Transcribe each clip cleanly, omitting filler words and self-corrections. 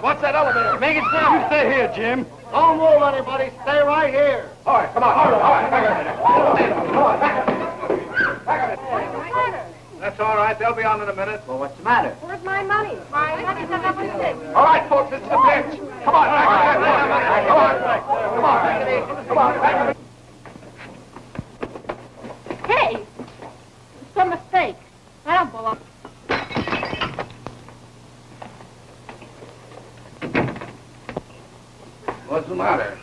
Phillips, watch that elevator. Make it sound. You stay here, Jim. Don't move, anybody. Stay right here. All right, come on. All right. Back up. That's all right. They'll be on in a minute. Well, what's the matter? Where's my money? My money's on number six. All right, folks, it's the pitch. Come on, Come on. Hey, it's a mistake. I don't belong. What's the matter?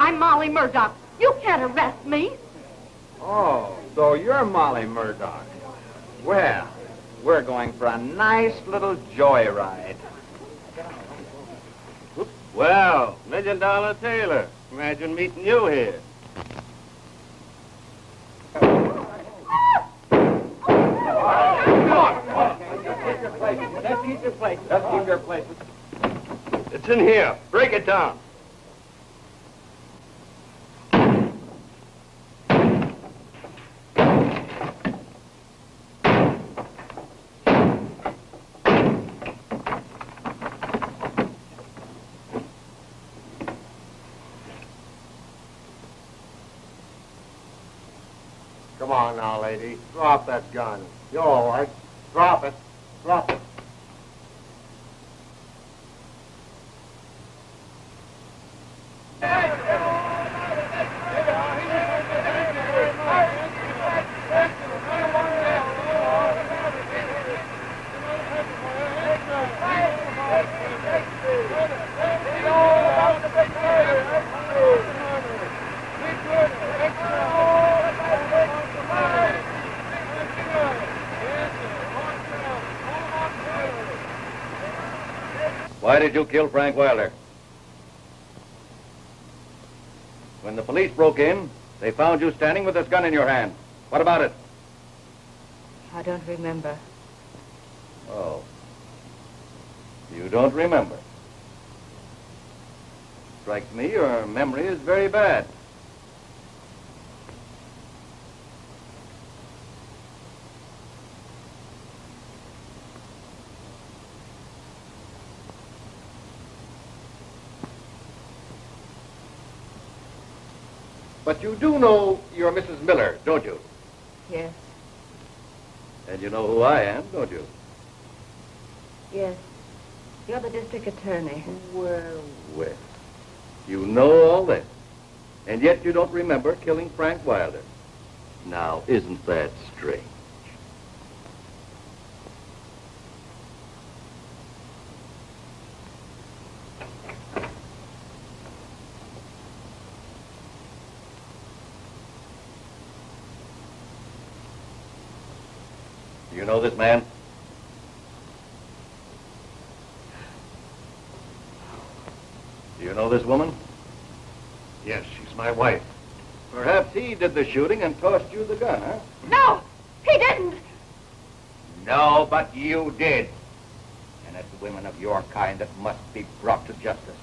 I'm Molly Murdoch. You can't arrest me. Oh, so you're Molly Murdoch. Well, we're going for a nice little joyride. Oops. Well, Million Dollar Taylor. Imagine meeting you here. Come on. Let's keep your place. It's in here. Break it down. Come on now, lady. Drop that gun. You're all right. Drop it. Why did you kill Frank Wilder? When the police broke in, they found you standing with this gun in your hand. What about it? I don't remember. Oh. You don't remember? Strikes me your memory is very bad. But you do know you're Mrs. Miller, don't you? Yes. And you know who I am, don't you? Yes. You're the district attorney. Well. You know all this. And yet you don't remember killing Frank Wilder. Now, isn't that strange? You know this man? Do you know this woman? Yes, she's my wife. Perhaps he did the shooting and tossed you the gun, huh? No, he didn't. No, but you did. And it's women of your kind that must be brought to justice.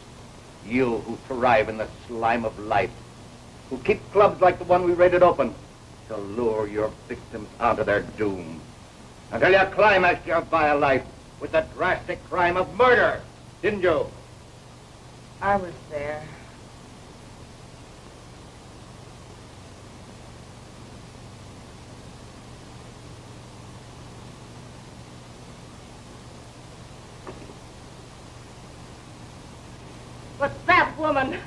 You who thrive in the slime of life, who keep clubs like the one we raided open to lure your victims onto their doom. Until you climaxed your vile life with the drastic crime of murder, didn't you? I was there. But that woman,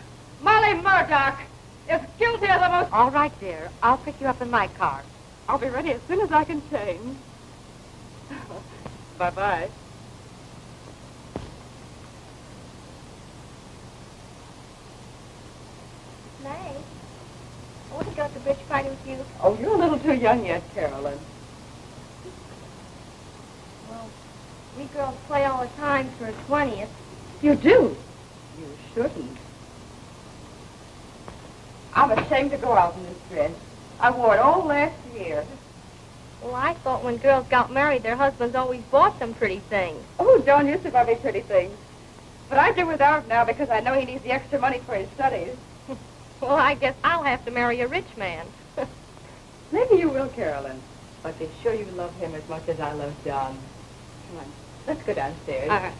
Molly Murdoch, is guilty of the most... All right, dear. I'll pick you up in my car. I'll be ready as soon as I can change. Bye-bye. May, I want to go to the bridge party with you. Oh, you're a little too young yet, Carolyn. We girls play all the time for a 20th. You do? You shouldn't. I'm ashamed to go out in this dress. I wore it all last year. Well, I thought when girls got married, their husbands always bought them pretty things. Oh, John used to buy me pretty things. But I do without now because I know he needs the extra money for his studies. Well, I guess I'll have to marry a rich man. Maybe you will, Carolyn. But be sure you love him as much as I love John. Come on, let's go downstairs. All right.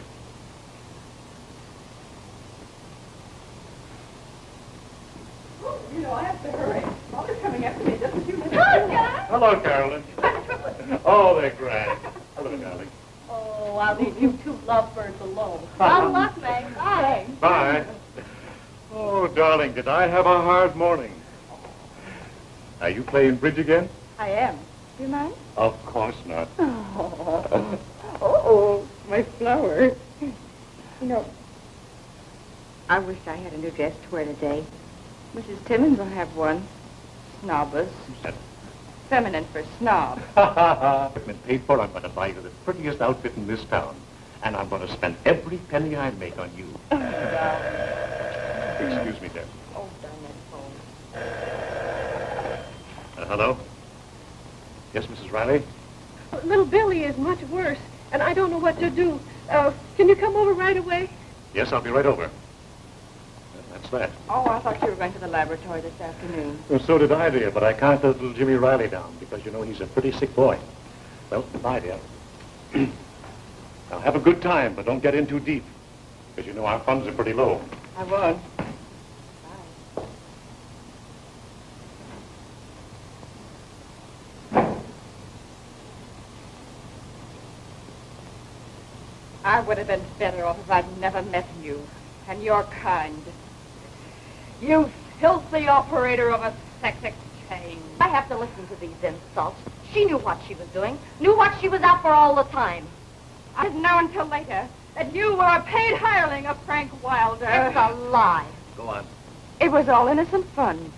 Oh, you know, I have to hurry. Mother's coming after me just a few minutes. Hello, John. Hello, Carolyn. Oh, they're grand. Hello, darling. Oh, I'll leave you two lovebirds alone. Good luck, Meg. Bye. Bye. Oh, darling, did I have a hard morning. Are you playing bridge again? I am. Do you mind? Of course not. Oh, oh, my flower. You know, I wish I had a new dress to wear today. Mrs. Timmins will have one. Snobbers. Feminine for snob. I've been paid for. I'm going to buy you the prettiest outfit in this town. And I'm going to spend every penny I make on you. Excuse me, dear. Oh, darn that phone. Hello? Yes, Mrs. Riley? Little Billy is much worse, and I don't know what to do. Can you come over right away? Yes, I'll be right over. That's that. Oh, I thought you were going to the laboratory this afternoon. Well, so did I, dear, but I can't let little Jimmy Riley down, because, you know, he's a pretty sick boy. Well, bye, dear. Now, have a good time, but don't get in too deep, because, you know, our funds are pretty low. I won't. I would have been better off if I'd never met you and your kind. You filthy operator of a sex exchange. I have to listen to these insults. She knew what she was doing, knew what she was out for all the time. I didn't know until later that you were a paid hireling of Frank Wilder. It's a lie. Go on. It was all innocent fun.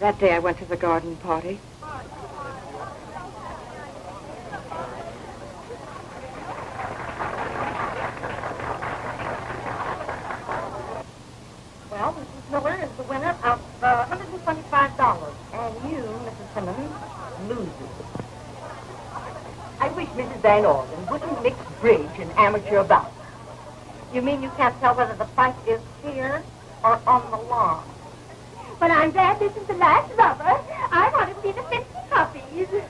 That day I went to the garden party. Well, Mrs. Miller is the winner of $125, and you, Mrs. Timmins, loses. I wish Mrs. Van Orden wouldn't mix bridge and amateur bouts. You mean you can't tell whether the fight is here or on the lawn? Well, I'm glad this is the last rubber. I want to see the 50 puppies.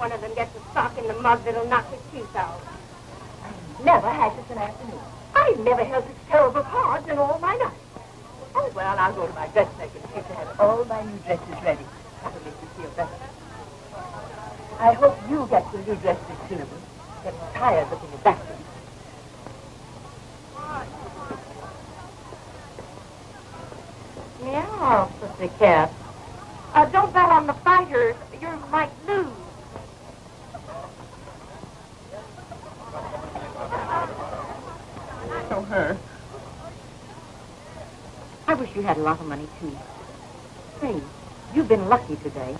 One of them gets a sock in the mug that'll knock his teeth out. I've never had such an afternoon. I've never held such terrible cards in all my life. Oh, well, I'll go to my dressmaker and see if I have all my new dresses ready. That'll make you feel better. I hope you get your new dress this soon. Get tired looking at that. Meow, pussy cat. Don't bet on the fighter. You might lose. Oh, her. I wish you had a lot of money, too. Say, you've been lucky today.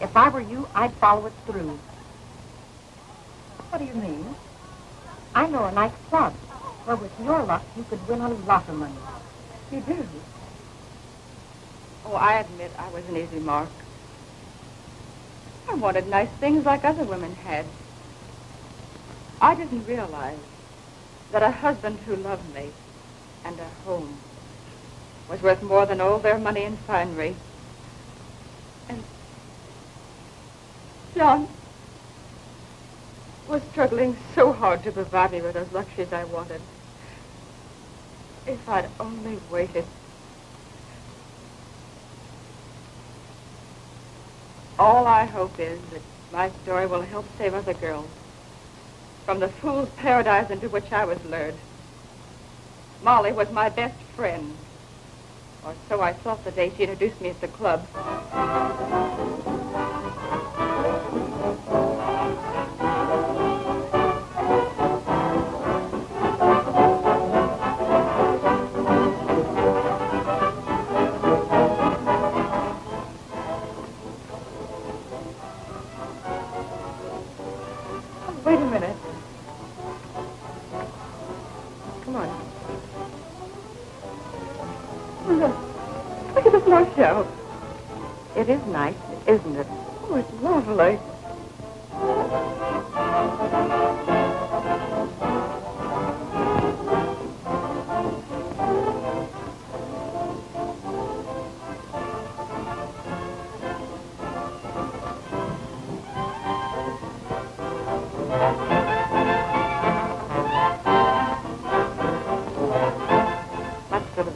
If I were you, I'd follow it through. What do you mean? I know a nice club where with your luck, you could win a lot of money. You do? Oh, I admit I was an easy mark. I wanted nice things like other women had. I didn't realize that a husband who loved me and a home was worth more than all their money and finery. And John was struggling so hard to provide me with those luxuries I wanted. If I'd only waited. All I hope is that my story will help save other girls from the fool's paradise into which I was lured. Molly was my best friend, or so I thought the day she introduced me at the club. Oh, look at this light show. It is nice, isn't it? Oh, it's lovely.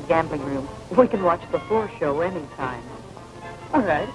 Gambling room. We can watch the floor show anytime. All right.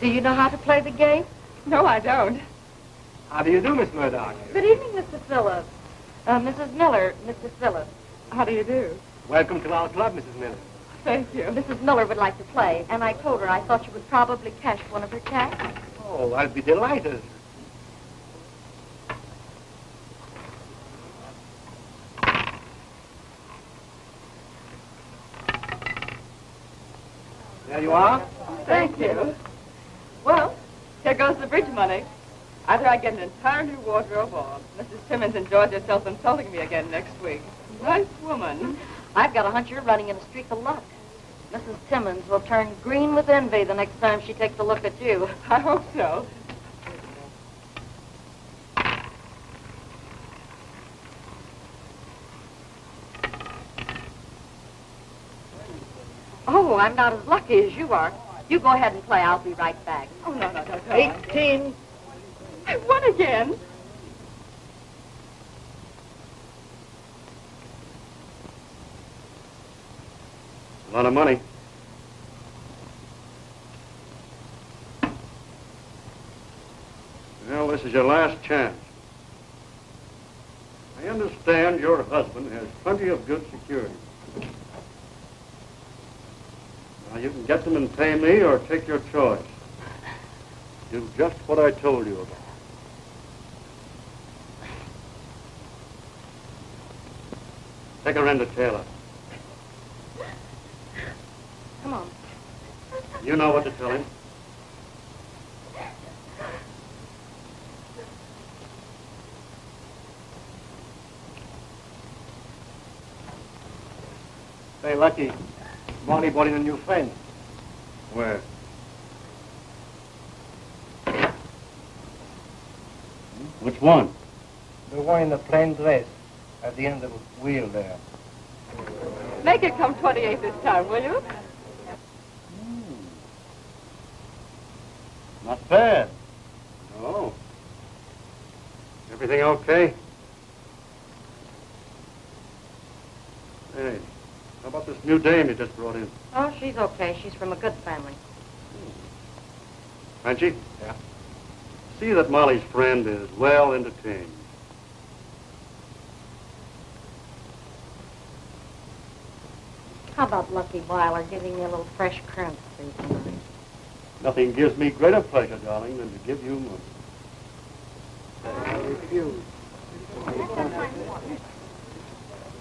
Do you know how to play the game? No, I don't. How do you do, Miss Murdoch? Good evening, Mr. Phillips. Mrs. Miller, Mr. Phillips. How do you do? Welcome to our club, Mrs. Miller. Thank you. Mrs. Miller would like to play, and I told her I thought you would probably cash one of her checks. Oh, I'd be delighted. There you are. Thank you. Well, here goes the bridge money. Either I get an entire new wardrobe or Mrs. Timmins enjoys herself insulting me again next week. Nice woman. I've got a hunch you're running in a streak of luck. Mrs. Timmins will turn green with envy the next time she takes a look at you. I hope so. Oh, I'm not as lucky as you are. You go ahead and play. I'll be right back. Oh, no, no, no. 18. I won again. A lot of money. Well, this is your last chance. I understand your husband has plenty of good security. You can get them and pay me, or take your choice. Do just what I told you about. Take her into Taylor. Come on. You know what to tell him. Hey, Lucky. Molly brought in a new friend. Where? Which one? The one in the plain dress at the end of the wheel there. Make it come 28 this time, will you? Not bad. No. Everything okay? Hey. How about this new dame you just brought in? Oh, she's okay. She's from a good family. Francie? Yeah? See that Molly's friend is well entertained. How about Lucky Weiler giving me a little fresh currency tonight? Nothing gives me greater pleasure, darling, than to give you money. I refuse.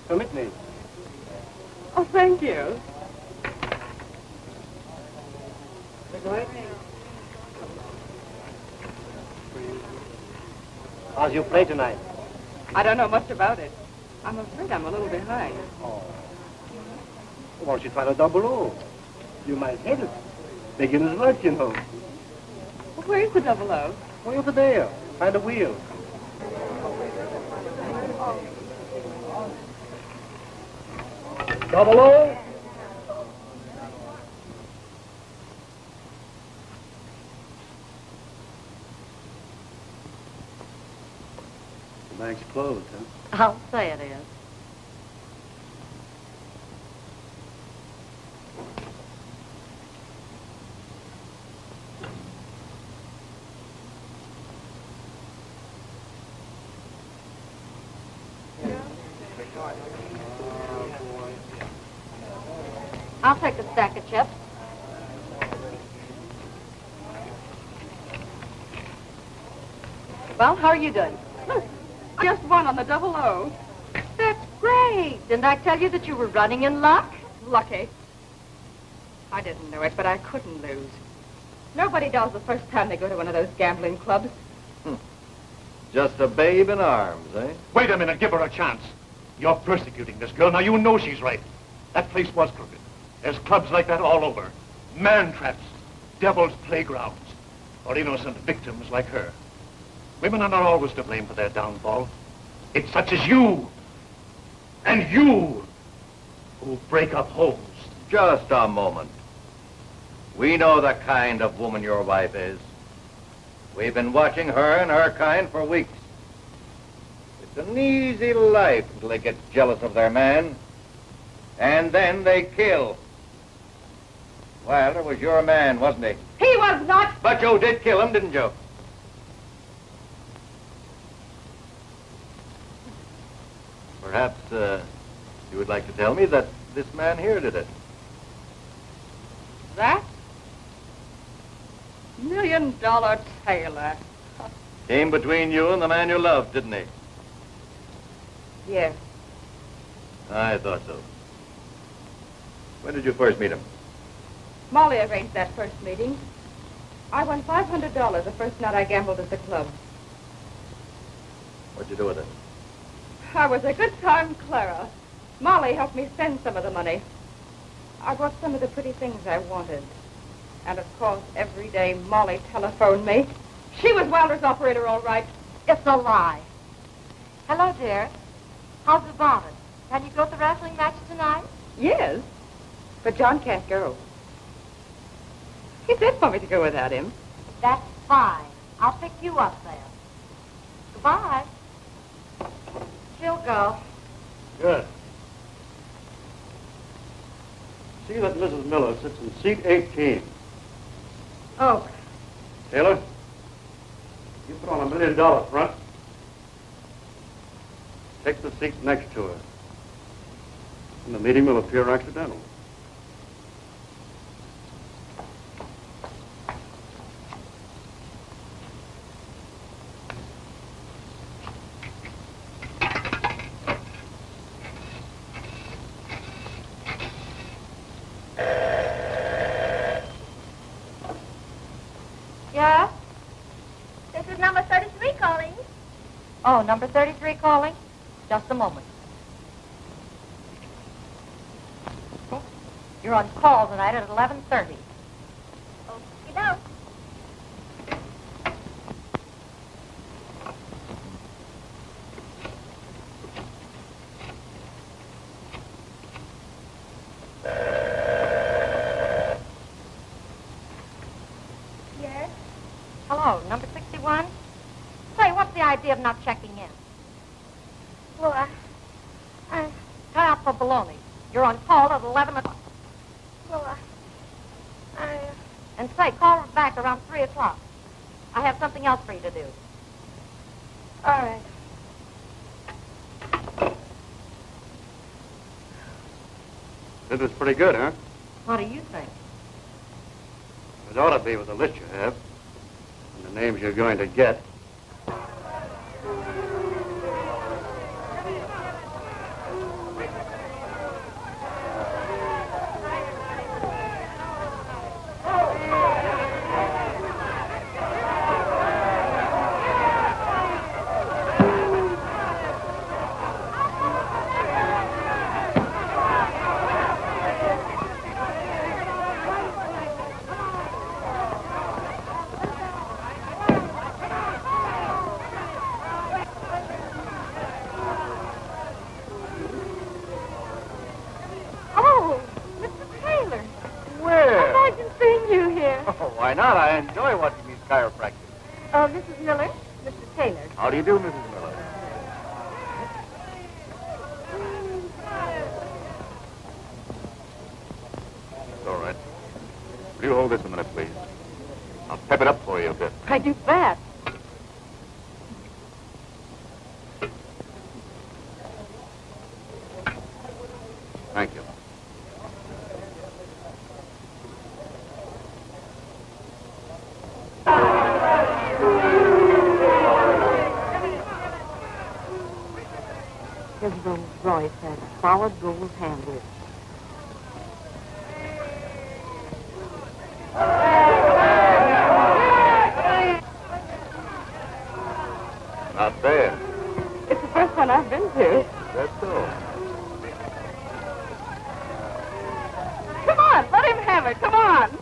Permit me. Oh, thank you. Good night. How's you play tonight? I don't know much about it. I'm afraid I'm a little behind. Oh. Why don't you try the double O? You might hit it. Beginner's luck, you know. Well, where's the double O? Way over there, by the wheel. 00. The bank's closed, huh? I'll say it is. I'll take a stack of chips. Well, how are you doing? Just one on the 00. That's great. Didn't I tell you that you were running in luck? Lucky. I didn't know it, but I couldn't lose. Nobody does the first time they go to one of those gambling clubs. Just a babe in arms, eh? Wait a minute. Give her a chance. You're persecuting this girl. Now, you know she's right. That place was crooked. There's clubs like that all over. Man traps, devil's playgrounds, or innocent victims like her. Women are not always to blame for their downfall. It's such as you, and you, who break up homes. Just a moment. We know the kind of woman your wife is. We've been watching her and her kind for weeks. It's an easy life until they get jealous of their man, and then they kill. Wilder was your man, wasn't he? He was not! But you did kill him, didn't you? Perhaps you would like to tell me that this man here did it. That? Million Dollar Taylor. Came between you and the man you loved, didn't he? Yes. I thought so. When did you first meet him? Molly arranged that first meeting. I won $500 the first night I gambled at the club. What'd you do with it? I was a good time, Clara. Molly helped me spend some of the money. I bought some of the pretty things I wanted. And, of course, every day Molly telephoned me. She was Wilder's operator, all right. It's a lie. Hello, dear. How's the bonnet? Can you go to the wrestling match tonight? Yes. But John can't go. He said for me to go without him. That's fine. I'll pick you up there. Goodbye. She'll go. Good. See that Mrs. Miller sits in seat 18. Oh. Taylor, you put on a $1 million front. Take the seat next to her. And the meeting will appear accidental. Oh, number 33 calling? Just a moment. You're on call tonight at 11:30. Oh, you know. Yes? Hello, number 61? Say, what's the idea of not checking in? Well, tie up for baloney. You're on call at 11 o'clock. Well, And say, call back around 3 o'clock. I have something else for you to do. All right. This was pretty good, huh? What do you think? It ought to be with the list you have and the names you're going to get. Why not? I enjoy watching these chiropractors. Oh, Mrs. Miller, Mr. Taylor. How do you do, Mrs. Miller? It's all right. Will you hold this a minute, please? I'll pep it up for you a bit. I do that. Thank you. His Rolls Royce has solid gold handles. Not bad. It's the first one I've been to. That's so. Come on, let him have it. Come on.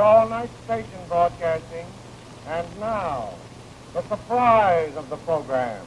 All-night station broadcasting, and now, the surprise of the program.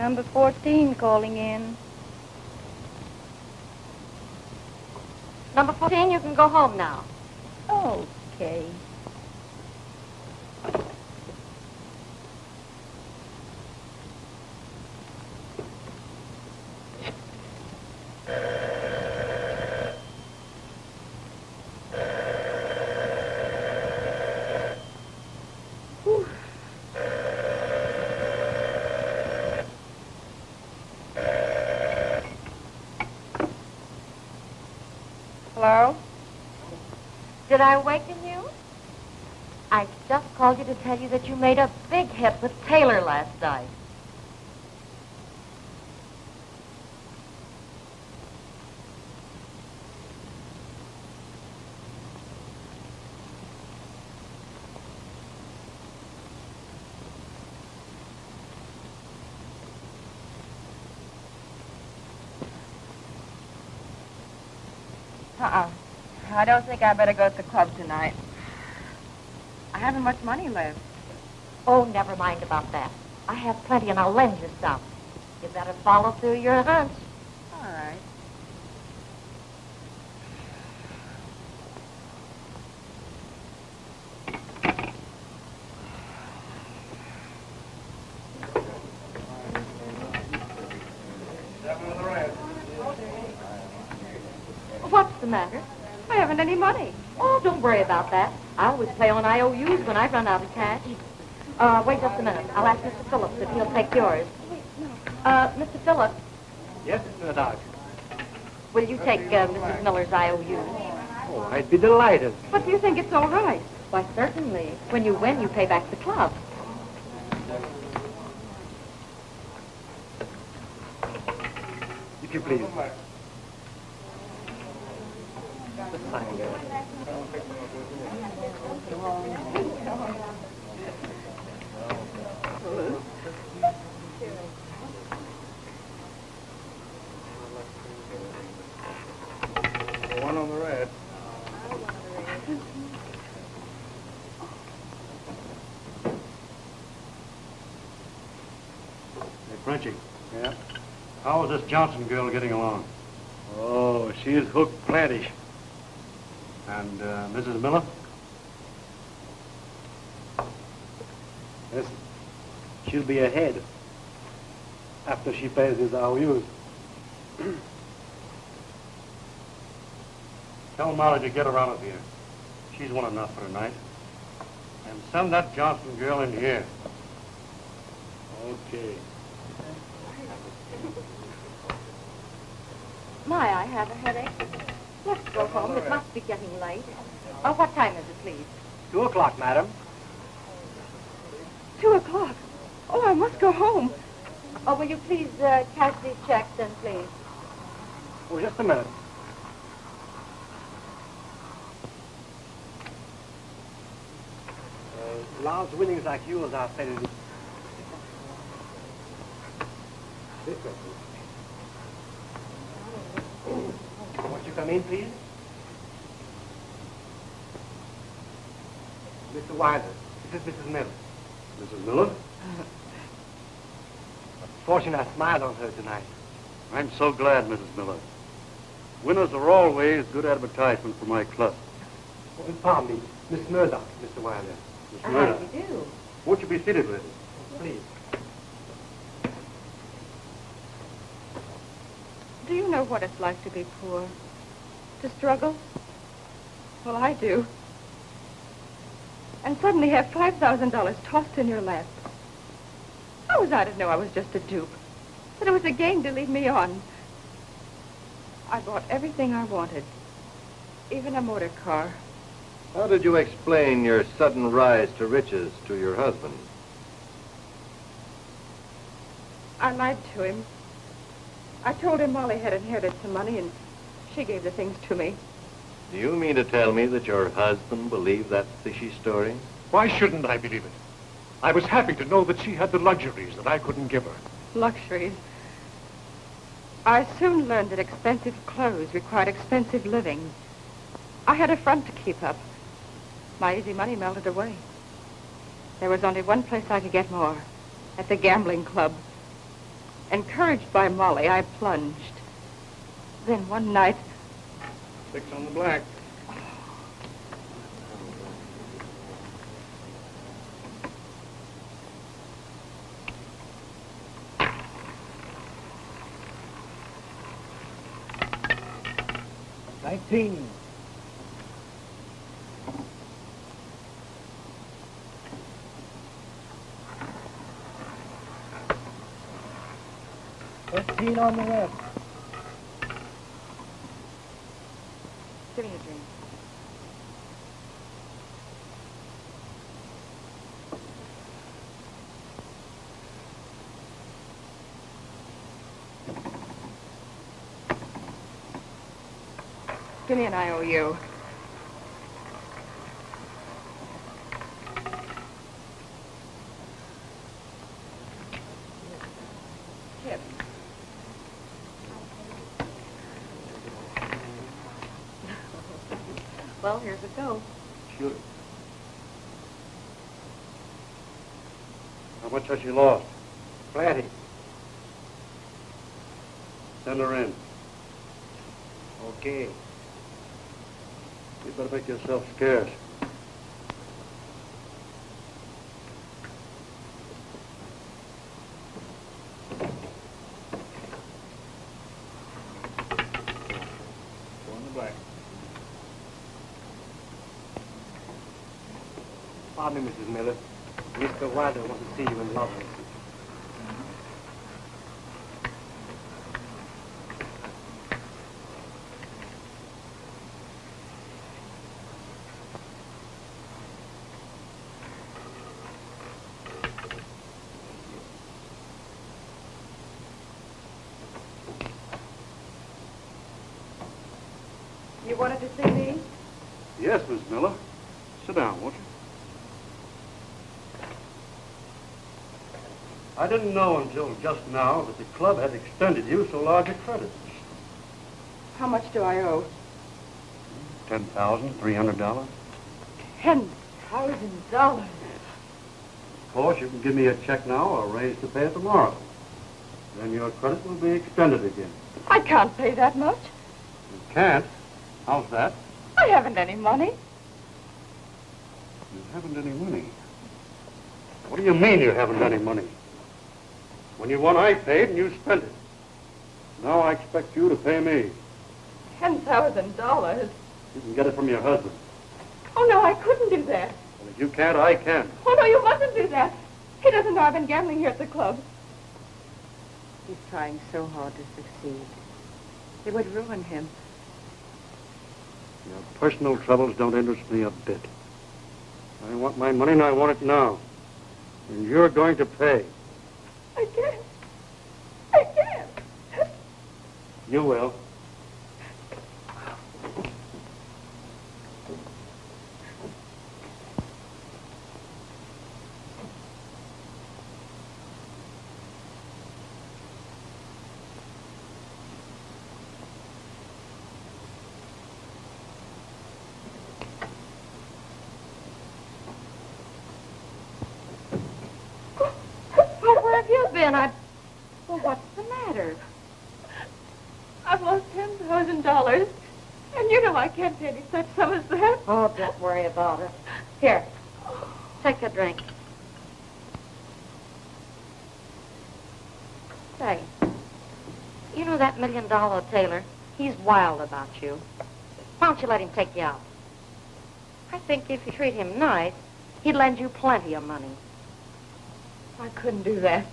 Number 14 calling in. Number 14, you can go home now. Okay. Did I awaken you? I just called you to tell you that you made a big hit with Taylor last night. I don't think I'd better go to the club tonight. I haven't much money left. Oh, never mind about that. I have plenty and I'll lend you some. You better follow through your hunch. All right. What's the matter? I haven't any money. Oh, don't worry about that. I always play on IOUs when I run out of cash. Wait just a minute. I'll ask Mr. Phillips if he'll take yours. Mr. Phillips? Yes, Mr. Murdoch. Will you take Mrs. Miller's IOUs? Oh, I'd be delighted. But do you think it's all right? Why, certainly. When you win, you pay back the club. If you please. One on the red. Hey, Frenchie. Yeah? How is this Johnson girl getting along? Oh, she's hooked plantish. And Mrs. Miller? Yes. She'll be ahead after she pays his IOUs. Tell Molly to get her out of here. She's won enough for tonight. And send that Johnson girl in here. Okay. My, I have a headache. Let's go home. It must be getting late. Oh, what time is it, please? 2 o'clock, madam. 2 o'clock? Oh, I must go home. Oh, will you please cash these checks then, please? Oh, just a minute. Large winnings like yours are fairly... Come in, please. Mr. Wilder, this is Mrs. Miller. Mrs. Miller? Fortune, I smiled on her tonight. I'm so glad, Mrs. Miller. Winners are always good advertisement for my club. Well, pardon me, Miss Murdoch, Mr. Wilder. Miss Murdoch. How do you do? Won't you be seated with us? Please. Do you know what it's like to be poor? To struggle? Well, I do. And suddenly have $5,000 tossed in your lap. How was I to know I was just a dupe? That it was a game to lead me on. I bought everything I wanted. Even a motor car. How did you explain your sudden rise to riches to your husband? I lied to him. I told him Molly had inherited some money and she gave the things to me. Do you mean to tell me that your husband believed that fishy story? Why shouldn't I believe it? I was happy to know that she had the luxuries that I couldn't give her. Luxuries? I soon learned that expensive clothes required expensive living. I had a front to keep up. My easy money melted away. There was only one place I could get more, at the gambling club. Encouraged by Molly, I plunged. Then one night... 6 on the black. $19. $15 on the left. Give me a drink. Give me an IOU. Chip. Well, here's it goes. Shoot it. How much has she lost? Flatty. Send her in. Okay. You better make yourself scarce. Go in the black. Pardon me, Mrs. Miller. Mr. Wilder wants to see you in love. You wanted to see me? Yes, Miss Miller. Sit down, won't you? I didn't know until just now that the club had extended you so large a credit. How much do I owe? $10,300. $10,000? Of course, you can give me a check now or raise to pay it tomorrow. Then your credit will be extended again. I can't pay that much. You can't? How's that? I haven't any money. You haven't any money? What do you mean you haven't any money? When you won, I paid and you spent it. Now I expect you to pay me. $10,000? You can get it from your husband. Oh, no, I couldn't do that. Well, if you can't, I can. Oh, no, you mustn't do that. He doesn't know I've been gambling here at the club. He's trying so hard to succeed. It would ruin him. Your personal troubles don't interest me a bit. I want my money and I want it now. And you're going to pay. I can't. I can't. You will. Well, what's the matter? I've lost $10,000, and you know I can't pay any such sum as that. Oh, don't worry about it. Here, take a drink. Say, you know that $1,000,000 Taylor? He's wild about you. Why don't you let him take you out? I think if you treat him nice, he'd lend you plenty of money. I couldn't do that.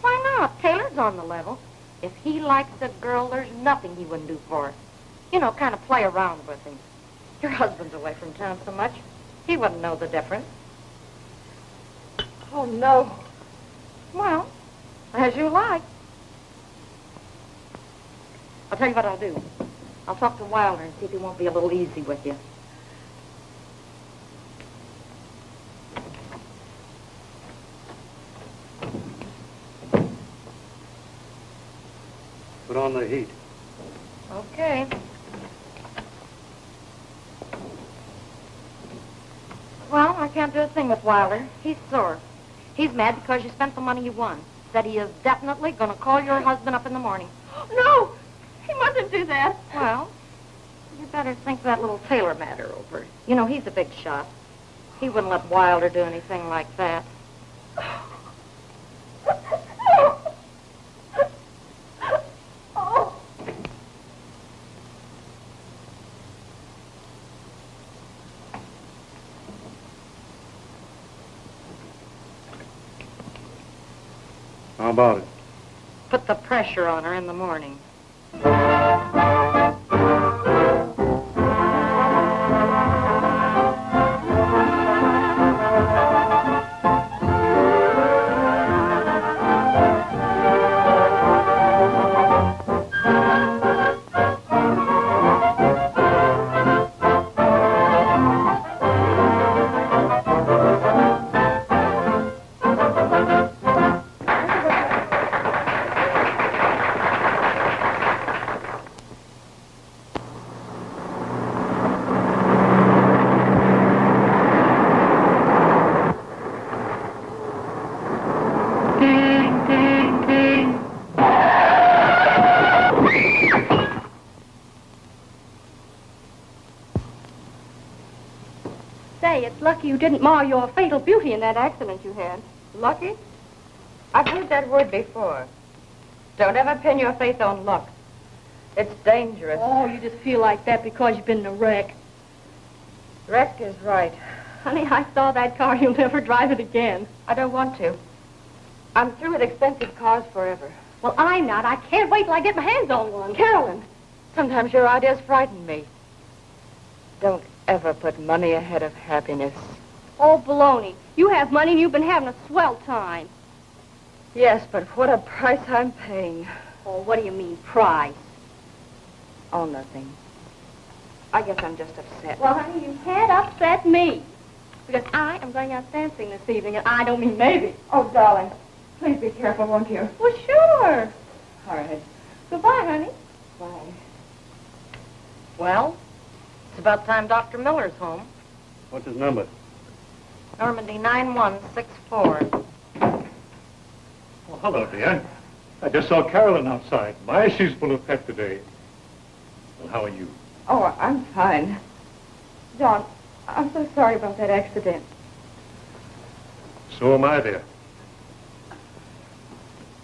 Why not? Taylor's on the level. If he likes a girl, there's nothing he wouldn't do for her. You know, kind of play around with him. Your husband's away from town so much, he wouldn't know the difference. Oh, no. Well, as you like. I'll tell you what I'll do. I'll talk to Wilder and see if he won't be a little easy with you. Put on the heat. Okay. Well, I can't do a thing with Wilder. He's sore. He's mad because you spent the money you won. that he is definitely going to call your husband up in the morning. No, he mustn't do that. Well, you better think that little Taylor matter over. You know, he's a big shot. He wouldn't let Wilder do anything like that. How about it? Put the pressure on her in the morning. It's lucky you didn't mar your fatal beauty in that accident you had. Lucky? I've heard that word before. Don't ever pin your faith on luck. It's dangerous. Oh, you just feel like that because you've been in a wreck. Wreck is right. Honey, I saw that car. You'll never drive it again. I don't want to. I'm through with expensive cars forever. Well, I'm not. I can't wait till I get my hands on one. Carolyn, sometimes your ideas frighten me. Don't ever put money ahead of happiness. Oh, baloney. You have money and you've been having a swell time. Yes, but what a price I'm paying. Oh, what do you mean, price? Oh, nothing. I guess I'm just upset. Well, honey, you can't upset me. Because I am going out dancing this evening, and I don't mean maybe. Oh, darling, please be careful, won't you? Well, sure. All right. Goodbye, honey. Bye. Well? It's about time Dr. Miller's home. What's his number? Normandy 9164. Well, hello, dear. I just saw Carolyn outside. My, she's full of pep today. Well, how are you? Oh, I'm fine. John, I'm so sorry about that accident. So am I, dear.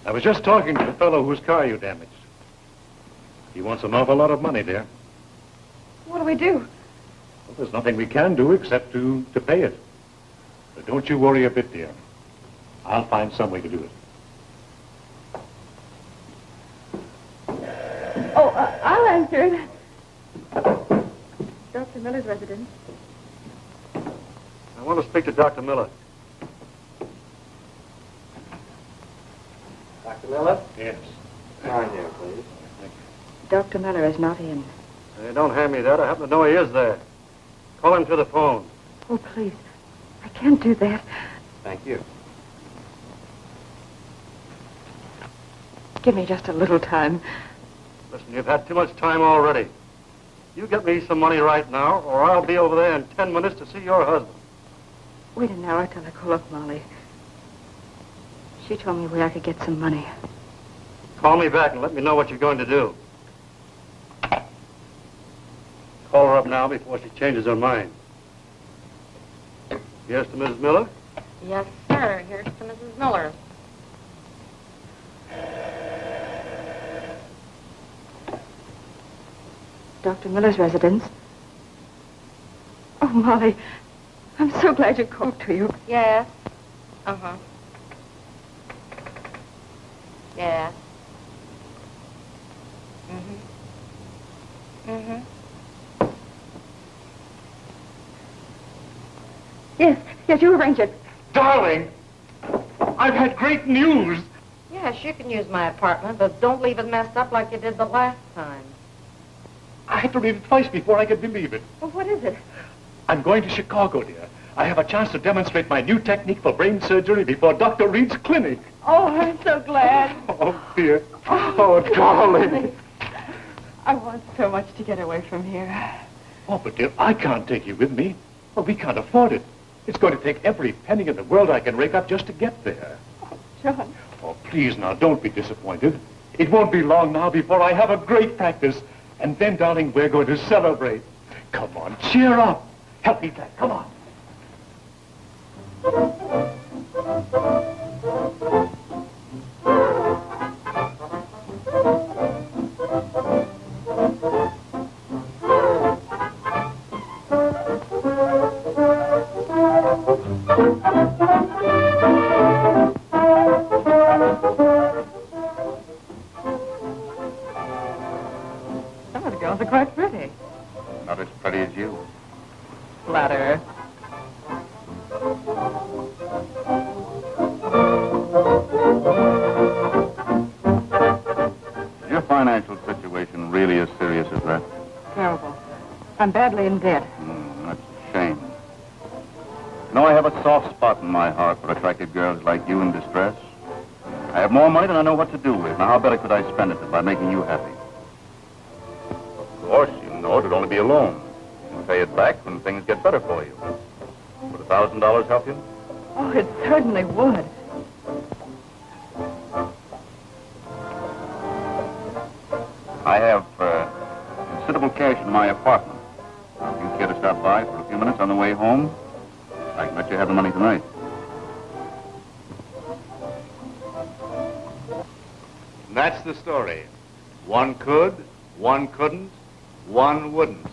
I was just talking to the fellow whose car you damaged. He wants an awful lot of money, dear. What do we do? Well, there's nothing we can do except to pay it. But don't you worry a bit, dear. I'll find some way to do it. Oh, I'll answer it. Dr. Miller's residence. I want to speak to Dr. Miller. Dr. Miller? Yes. Sign here, please. Thank you. Dr. Miller is not in. Don't hand me that. I happen to know he is there. Call him to the phone. Oh, please. I can't do that. Thank you. Give me just a little time. Listen, you've had too much time already. You get me some money right now, or I'll be over there in 10 minutes to see your husband. Wait an hour till I call up Molly. She told me where I could get some money. Call me back and let me know what you're going to do. Call her up now before she changes her mind. Yes, to Mrs. Miller? Yes, sir. Here's to Mrs. Miller. Dr. Miller's residence. Oh, Molly, I'm so glad you called to you. Yes. Uh-huh. Yes. Mm-hmm. Mm-hmm. Yes, yes, you arrange it. Darling, I've had great news. Yes, you can use my apartment, but don't leave it messed up like you did the last time. I had to read it twice before I could believe it. Well, what is it? I'm going to Chicago, dear. I have a chance to demonstrate my new technique for brain surgery before Dr. Reed's clinic. Oh, I'm so glad. Oh, dear. Oh, darling. I want so much to get away from here. Oh, but dear, I can't take you with me. Well, we can't afford it. It's going to take every penny in the world I can rake up just to get there. Oh, John. Oh, please now, don't be disappointed. It won't be long now before I have a great practice. And then, darling, we're going to celebrate. Come on, cheer up. Help me, Jack. Come on. Some of the girls are quite pretty. Not as pretty as you. Flatterer. Your financial situation really as serious as that? Terrible. I'm badly in debt. That's a shame. You know, I have a soft spot in my heart for attractive girls like you in distress. I have more money than I know what to do with. Now, how better could I spend it than by making you happy? Of course, you know it would only be a loan. You can pay it back when things get better for you. Would $1,000 help you? Oh, it certainly would. I have considerable cash in my apartment. If you care to stop by for a few minutes on the way home, I can let you have the money tonight. And that's the story. One could, one couldn't, one wouldn't.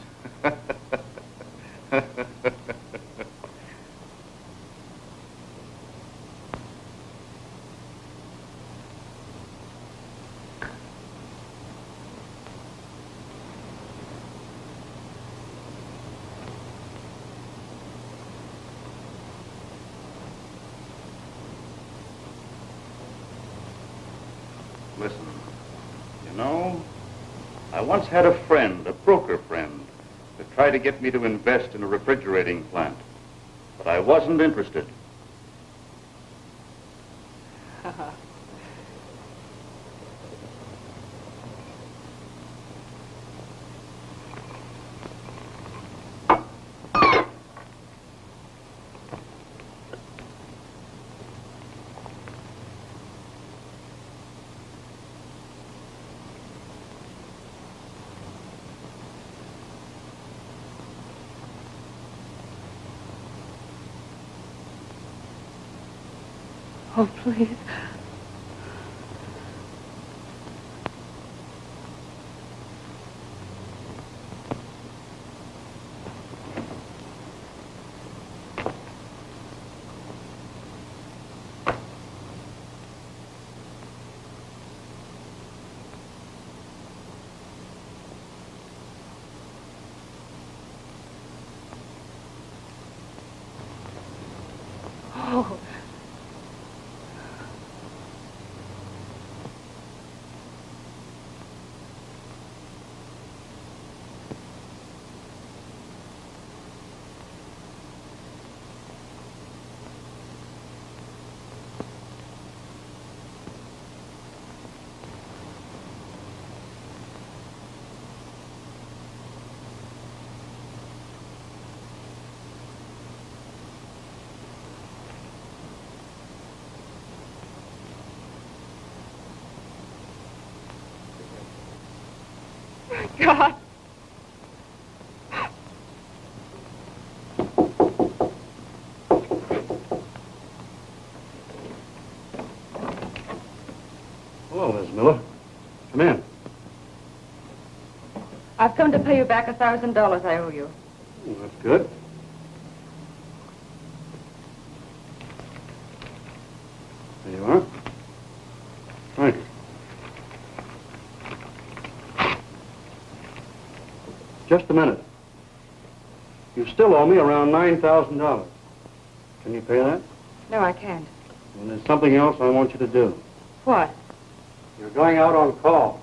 Listen, you know, I once had a friend, a broker friend, that tried to get me to invest in a refrigerating plant, but I wasn't interested. Oh, please. Oh. God. Hello, Mrs. Miller. Come in. I've come to pay you back $1,000 I owe you. Oh, that's good. There you are. Thank you. Just a minute. You still owe me around $9,000. Can you pay that? No, I can't. Well, there's something else I want you to do. What? You're going out on call.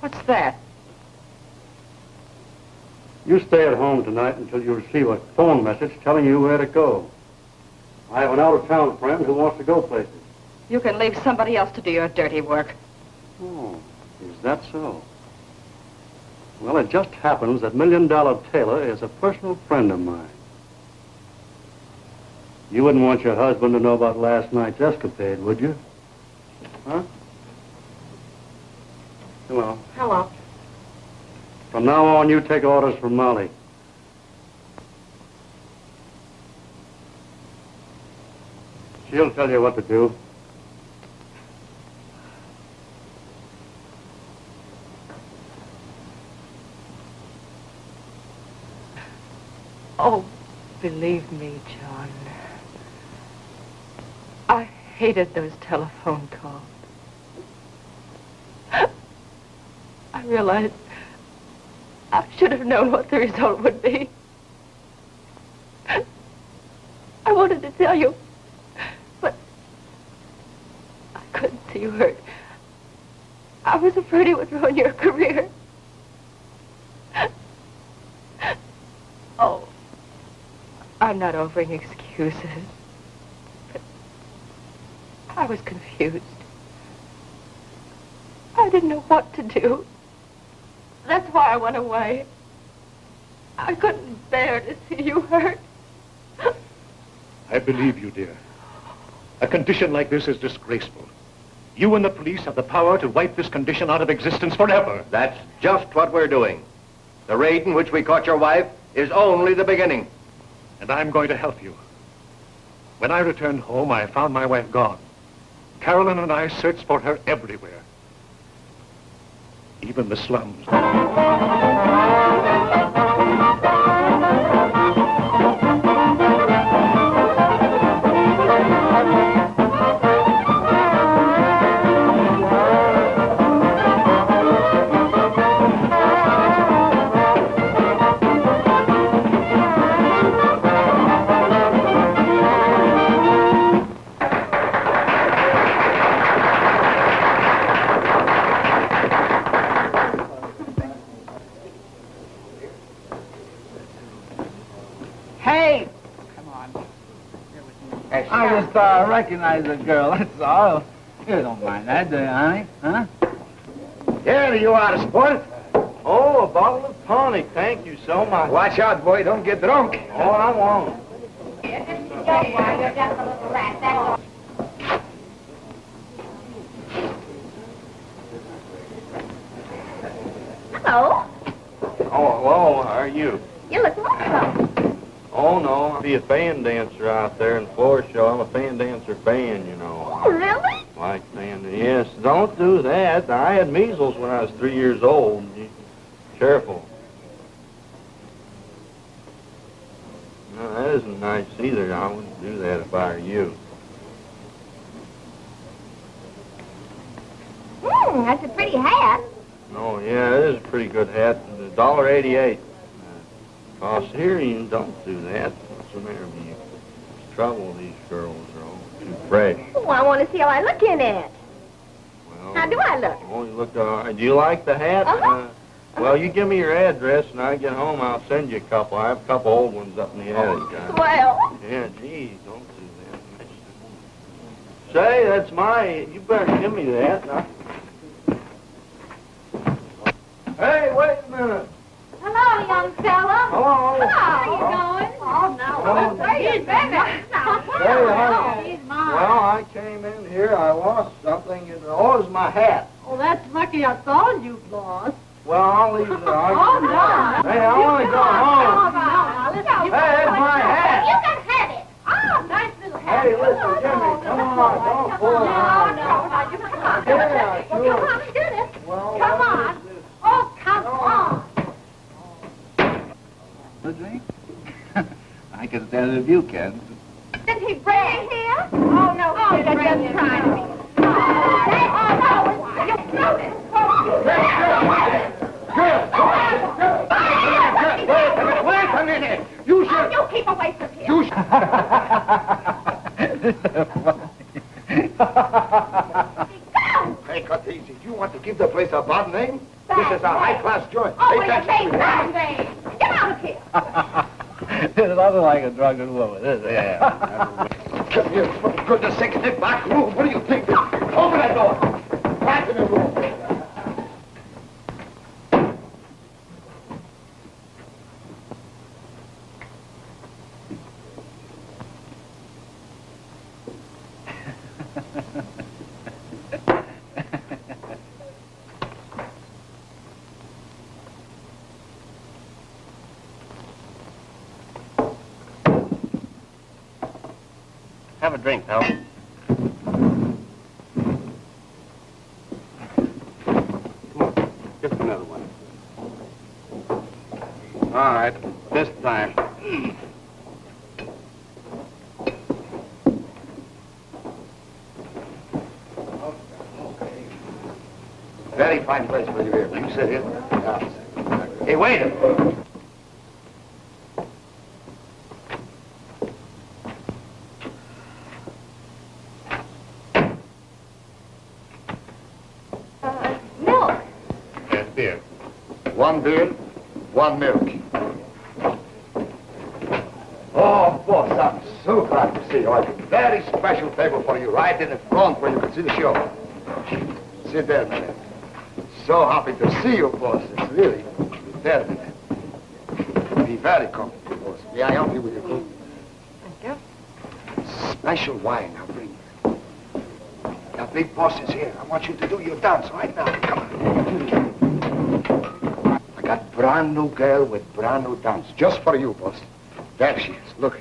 What's that? You stay at home tonight until you receive a phone message telling you where to go. I have an out-of-town friend who wants to go places. You can leave somebody else to do your dirty work. Oh, is that so? Well, it just happens that Million Dollar Taylor is a personal friend of mine. You wouldn't want your husband to know about last night's escapade, would you? Huh? Hello. Hello. From now on, you take orders from Molly. She'll tell you what to do. Oh, believe me, John. I hated those telephone calls. I realized I should have known what the result would be. I wanted to tell you, but I couldn't see you hurt. I was afraid it would ruin your career. Oh. I'm not offering excuses, but I was confused. I didn't know what to do. That's why I went away. I couldn't bear to see you hurt. I believe you, dear. A condition like this is disgraceful. You and the police have the power to wipe this condition out of existence forever. That's just what we're doing. The raid in which we caught your wife is only the beginning. And I'm going to help you. When I returned home, I found my wife gone. Carolyn and I searched for her everywhere. Even the slums. I recognize the girl, that's all. You don't mind that, do you, honey? Huh? Yeah, you are, sport. Oh, a bottle of tonic. Thank you so much. Watch out, boy. Don't get drunk. Oh, I won't. Hello. Oh, hello. How are you? You look wonderful. Oh, no. I see a fan dancer out there in the floor show. I'm a fan dancer fan, you know. Oh, really? Like fan. Yes, don't do that. I had measles when I was 3 years old. Careful. No, that isn't nice either. I wouldn't do that if I were you. Hmm, that's a pretty hat. Oh, yeah, it is a pretty good hat. $1.88. Boss, here you don't do that. What's the matter with you? It's trouble, these girls are all too fresh. Oh, I want to see how I look in it. Well, how do I look? Oh, you look all right. Do you like the hat? Well, you give me your address, and I get home, I'll send you a couple. I have a couple old ones up in the attic. Well. Yeah, geez, don't do that. Say, that's my... You better give me that. Hey, wait a minute. Hello, young fella. Hello. Hello. How are you going? Oh, no. Here's baby. Well, I came in here. I lost something. Oh, it's my hat. Oh, that's lucky I thought you'd lost. Well, I'll leave it. Oh, no. Hey, I want to go home. No, no. Hey, that's my hat. You can have it. Oh, nice little hat. Hey, listen, Jimmy. Come on. Don't pull it out. No, no. Come on. Yeah, sure. Come on, Jimmy. Come on. Oh, come on. A drink? I can tell if you can. Did he bring it here? Oh, no. Oh, you're just trying to be. Girl, come in here. You should. You keep away from here. You should. Hey, cut it easy. You want to give the place a bad name? This is a high-class joint. Oh, what do you say? Bad name. Get out of here! There's nothing like a drunken woman. Come here, for goodness sake, in that back room. What do you think? Open that door. Back in the room. Have a drink, pal. Come on, just another one. All right, this time. Very fine place for you here. You sit here. Yeah. Hey, wait a minute. Milk. Yes, beer. One beer, one milk. Oh, boss, I'm so glad to see you. I have a very special table for you right in the front where you can see the show. Sit there a minute. So happy to see you, boss. It's really terrible. Be very comfortable, boss. May I help you with your coat? Thank you. Special wine I'll bring you. Now, big boss is here. I want you to do your dance right now. Come on. I got brand new girl with brand new dance just for you, boss. There she is. Look.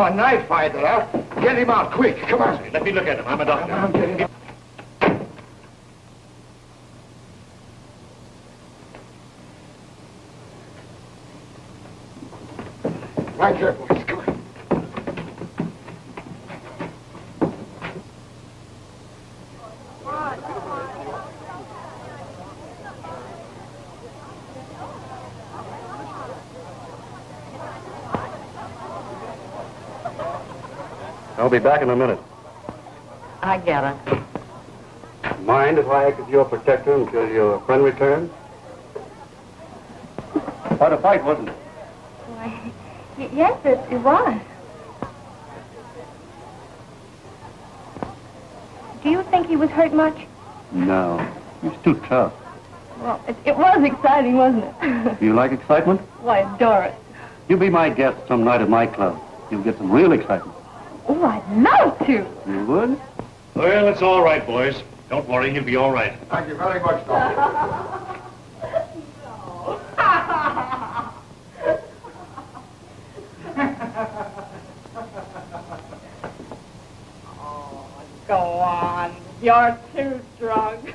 A knife fighter, huh? Get him out, quick. Come on. Let me look at him. I'm a doctor. Come on, get him out. Right here, boys. Come on. I'll be back in a minute. I get it. Mind if I act as your protector until your friend returns? Quite a fight, wasn't it? Why, yes, it was. Do you think he was hurt much? No. He was too tough. Well, it was exciting, wasn't it? Do you like excitement? Why, adore it. You be my guest some night at my club. You'll get some real excitement. Oh, I'd love to. You would? Well, it's all right, boys. Don't worry, he'll be all right. Thank you very much, Doctor. Oh, go on. You're too drunk.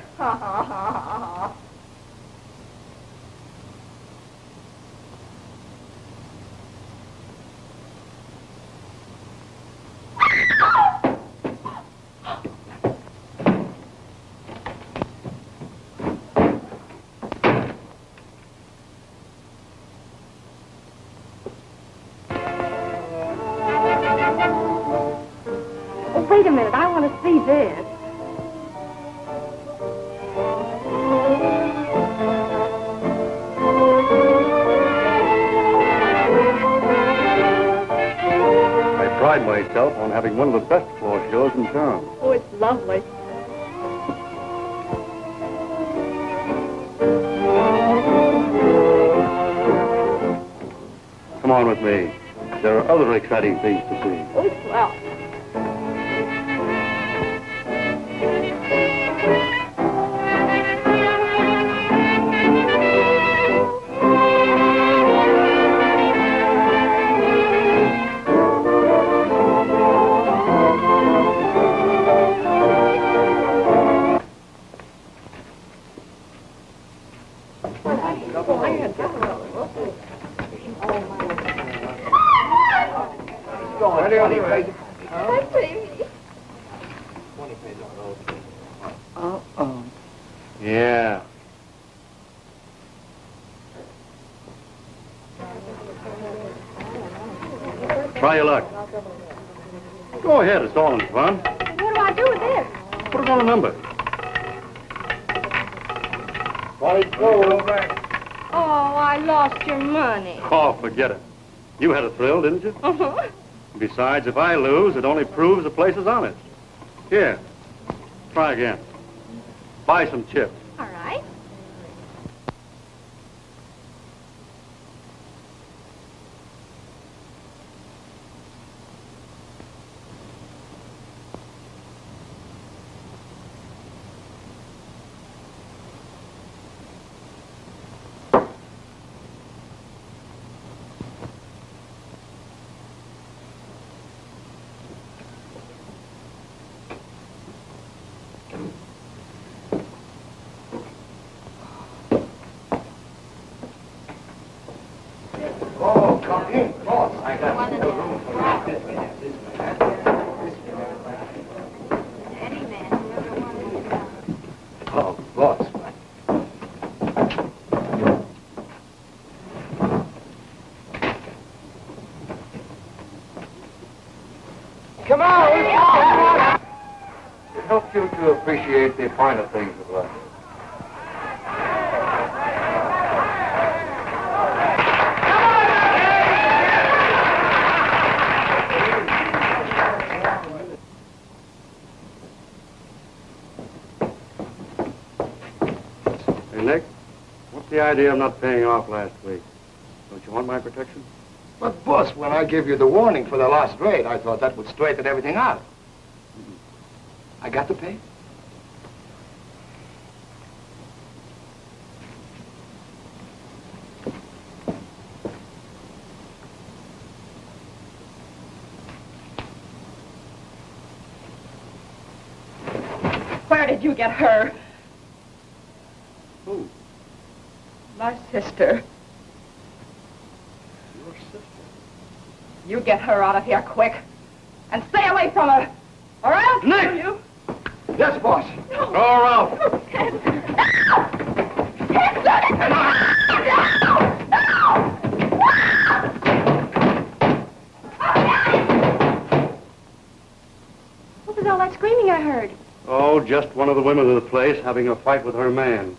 Wait a minute, I want to see this. pride myself on having one of the best floor shows in town. Oh, it's lovely. Come on with me. There are other exciting things to see. Oh, it's swell. Try your luck. Go ahead, it's all in fun. What do I do with this? Put it on a number. 44. Oh, I lost your money. Oh, forget it. You had a thrill, didn't you? Uh-huh. Besides, if I lose, it only proves the place is honest. Here, try again. Buy some chips. All right. Appreciate the finer things of life. Hey, Nick, what's the idea of not paying off last week? Don't you want my protection? But, boss, when I gave you the warning for the last raid, I thought that would straighten everything out. I got to pay? You get her. Who? My sister. Your sister? You get her out of here quick. And stay away from her. Or else Nick! Kill you. Yes, boss. No. Go around. No. What was all that screaming I heard? Oh, just one of the women of the place having a fight with her man.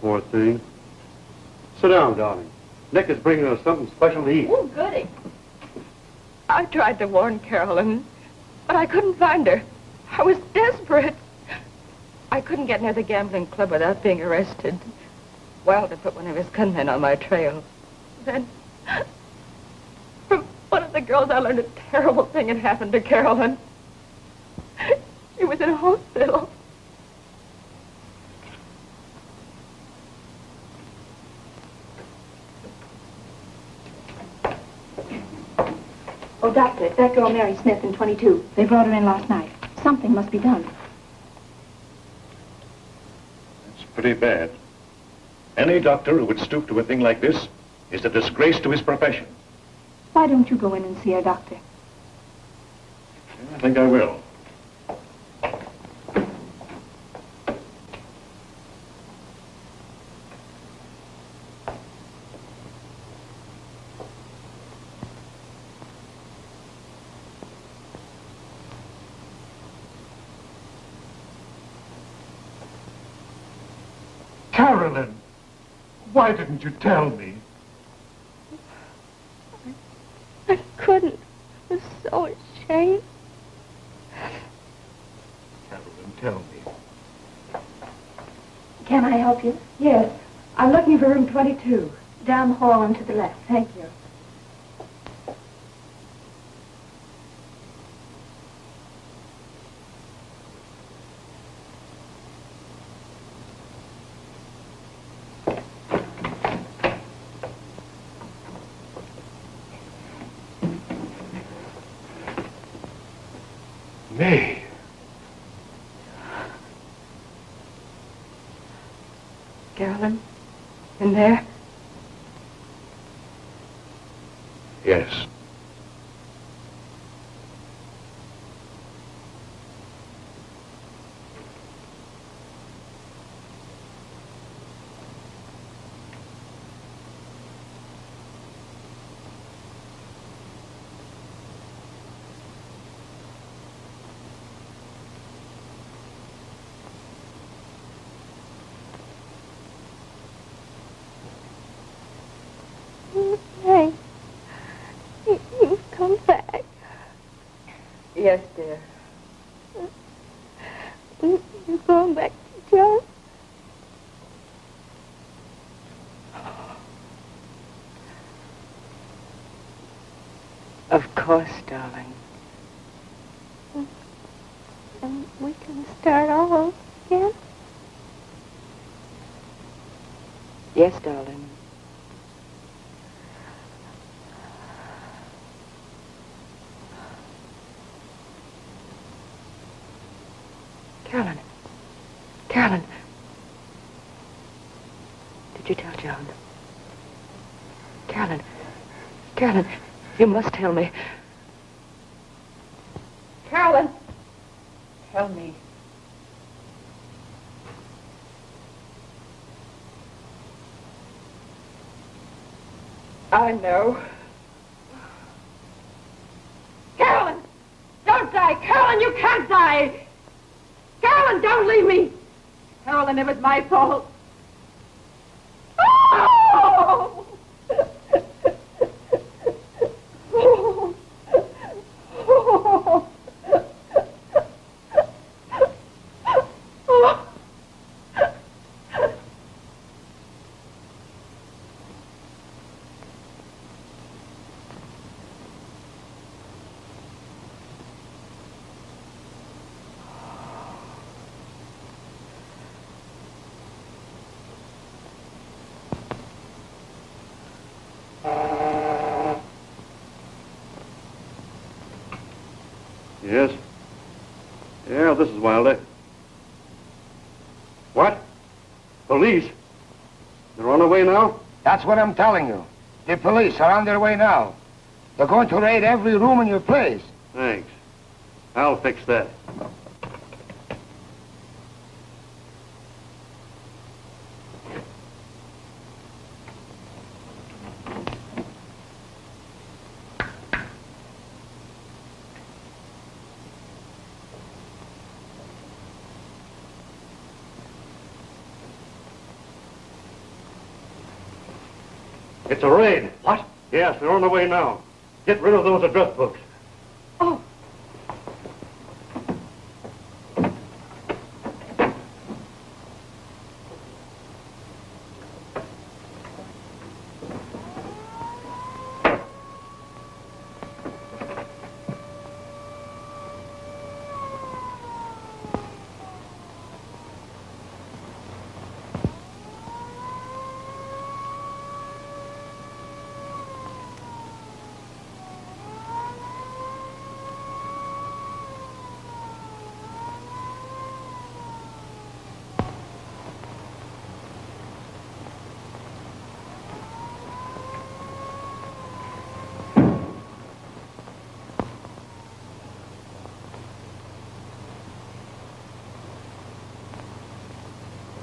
Poor thing. Sit down, darling. Nick is bringing us something special to eat. Oh, goody. I tried to warn Carolyn, but I couldn't find her. I was desperate. I couldn't get near the gambling club without being arrested. Wilder put one of his gunmen on my trail. Then, from one of the girls, I learned a terrible thing had happened to Carolyn. She was in a hospital. Oh, doctor, that girl Mary Smith in 22. They brought her in last night. Something must be done. It's pretty bad. Any doctor who would stoop to a thing like this is a disgrace to his profession. Why don't you go in and see her, doctor? I think I will. Carolyn, why didn't you tell me? I couldn't. I was so ashamed. tell me. Can I help you? Yes. I'm looking for room 22. Down the hall and to the left. Thank you. In there? Yes. Yes, dear. You're going back to John? Of course, darling. And we can start all over again? Yes, darling. Carolyn, did you tell John? Carolyn, you must tell me. Carolyn, tell me. I know. Carolyn, don't die. Carolyn, you can't die. Carolyn, don't leave me! Carolyn, it was my fault. Oh! Oh! Oh! Oh! Yes? Yeah, this is Wilder. What? Police? They're on their way now? That's what I'm telling you. The police are on their way now. They're going to raid every room in your place. Thanks. I'll fix that. It's a raid. What? Yes, they're on their way now. Get rid of those address books. Oh.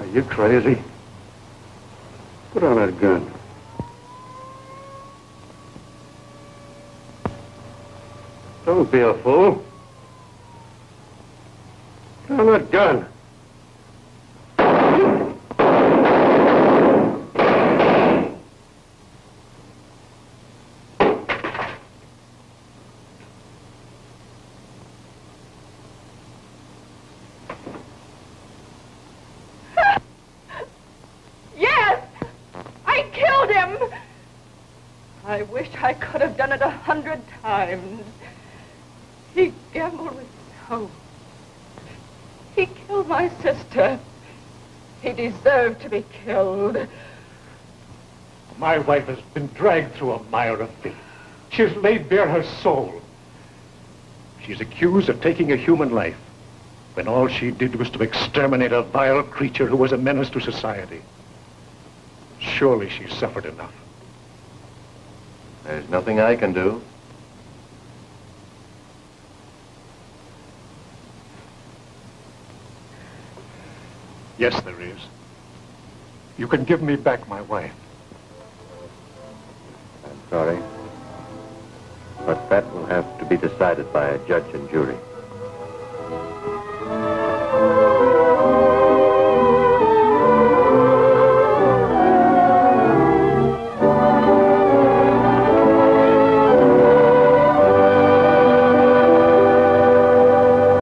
Are you crazy? Put on that gun. Don't be a fool. Put on that gun. I wish I could have done it 100 times. He gambled with hope. He killed my sister. He deserved to be killed. My wife has been dragged through a mire of filth. She has laid bare her soul. She's accused of taking a human life when all she did was to exterminate a vile creature who was a menace to society. Surely she's suffered enough. There's nothing I can do. Yes, there is. You can give me back my wife. I'm sorry, but that will have to be decided by a judge and jury.